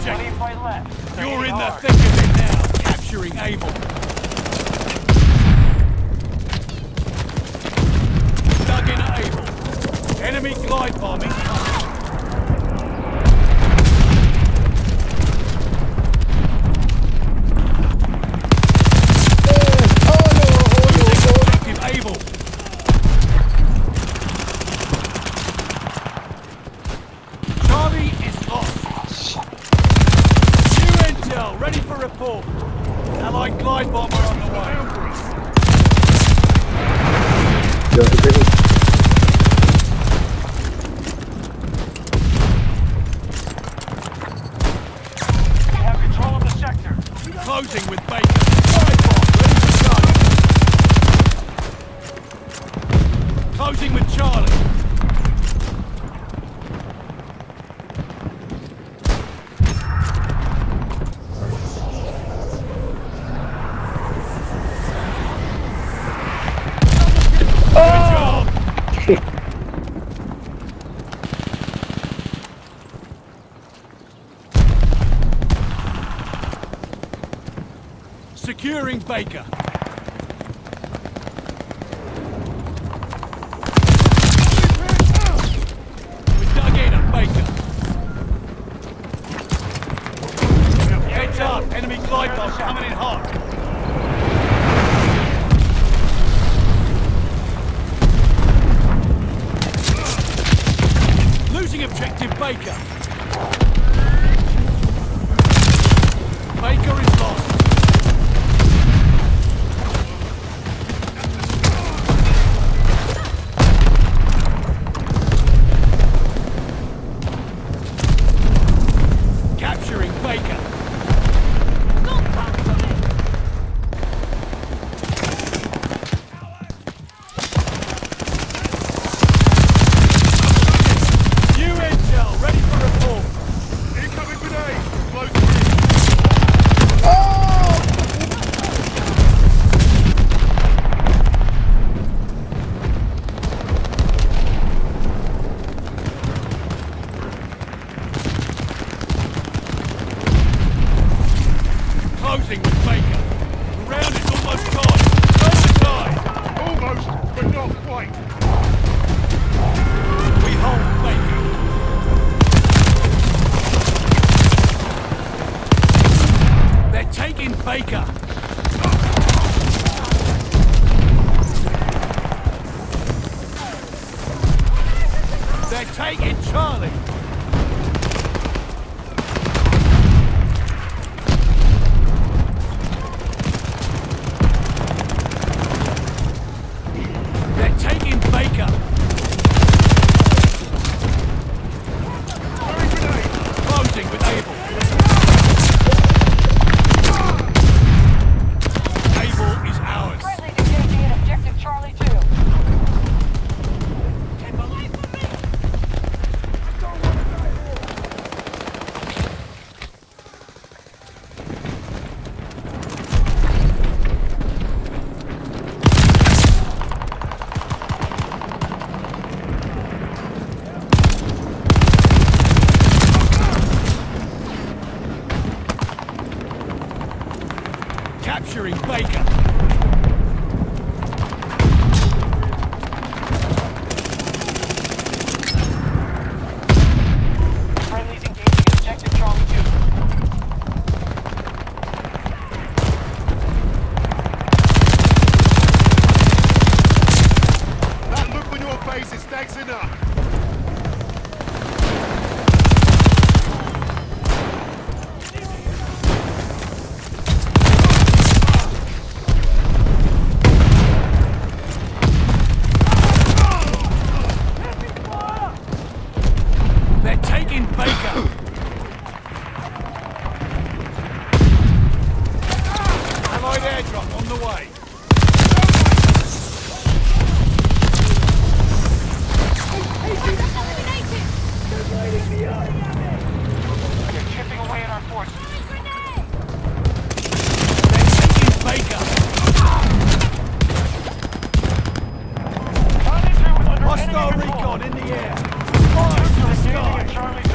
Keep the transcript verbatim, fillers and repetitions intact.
object. You're in the thick of it now, capturing Able. Dug in Able. Enemy glide bombing. Closing with Baker. Sidebomb, closing with Charlie. Oh! Good job. Securing Baker. We dug in at Baker. Heads up, enemy glide bomb coming in hot. Losing objective Baker. Baker is lost. Closing with Baker. The round is almost tied. Almost tied. Almost, but not quite. We hold Baker. They're taking Baker. They're taking Charlie. Capturing Baker. Friendly's engaging objective Charlie two. That look on your face is thanks enough. Airdrop on the way. They're chipping away at our forces. They're taking Baker. Hostile recon in the air. Spies to the sky.